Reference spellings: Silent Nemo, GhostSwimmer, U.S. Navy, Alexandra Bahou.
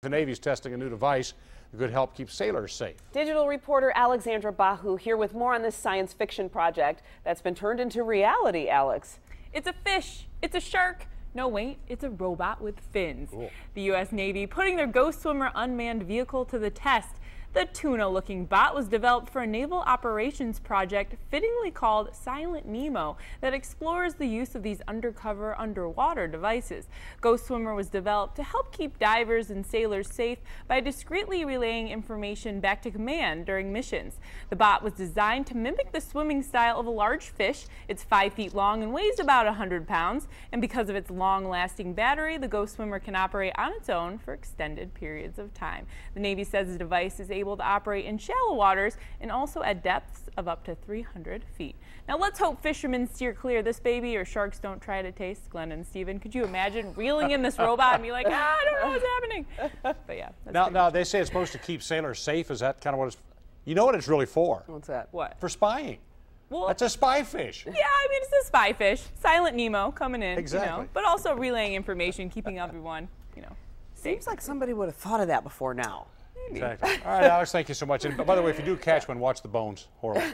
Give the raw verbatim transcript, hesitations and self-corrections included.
The Navy's testing a new device that could help keep sailors safe. Digital reporter Alexandra Bahou here with more on this science fiction project that's been turned into reality, Alex. It's a fish. It's a shark. No, wait, it's a robot with fins. Cool. The U S Navy putting their GhostSwimmer unmanned vehicle to the test. The tuna-looking bot was developed for a naval operations project fittingly called Silent Nemo that explores the use of these undercover underwater devices. GhostSwimmer was developed to help keep divers and sailors safe by discreetly relaying information back to command during missions. The bot was designed to mimic the swimming style of a large fish. It's five feet long and weighs about one hundred pounds, and because of its long-lasting battery, the GhostSwimmer can operate on its own for extended periods of time. The Navy says the device is able to operate in shallow waters and also at depths of up to three hundred feet. Now let's hope fishermen steer clear of this baby or sharks don't try to taste. Glenn and Steven, could you imagine reeling in this robot and be like, ah, I don't know what's happening? But yeah. That's now, now they say it's supposed to keep sailors safe. Is that kind of what it's, you know what it's really for? What's that? What? For spying. Well, that's a spy fish. Yeah, I mean, it's a spy fish. Silent Nemo coming in, exactly. You know, but also relaying information, keeping everyone, you know, safe. Seems like somebody would have thought of that before now. Exactly. All right, Alex, thank you so much. And by the way, if you do catch one, watch the bones. Horrible.